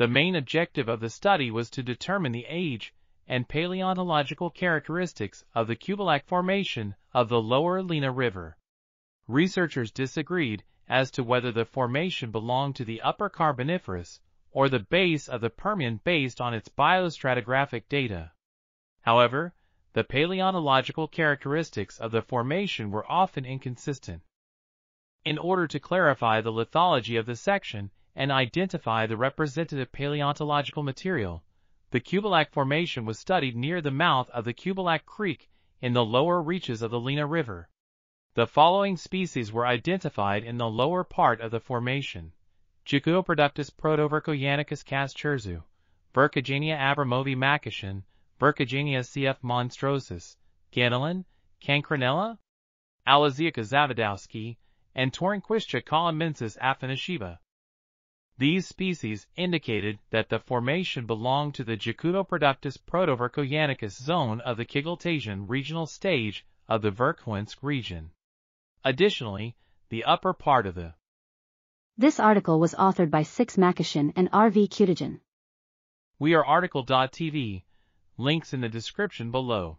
The main objective of the study was to determine the age and paleontological characteristics of the Kubalakh formation of the Lower Lena River. Researchers disagreed as to whether the formation belonged to the Upper Carboniferous or the base of the Permian based on its biostratigraphic data. However, the paleontological characteristics of the formation were often inconsistent. In order to clarify the lithology of the section and identify the representative paleontological material, the Kubalakh formation was studied near the mouth of the Kubalakh Creek in the lower reaches of the Lena River. The following species were identified in the lower part of the formation: Jakutoproductus protovorkutensis caschurzu, Vercagenia abramovi Makoshin, Vercagenia CF monstrosis, Ganolin, Cancronella, Alaziaca zavodowski, and Tornquistia colomensis afanishiba. These species indicated that the formation belonged to the Jakutoproductus protovorkutensis zone of the Kigaltasian regional stage of the Verkhoyansk region. Additionally, the upper part of the This article was authored by 6 Makoshin and R.V. Kutygin. We are article.tv, links in the description below.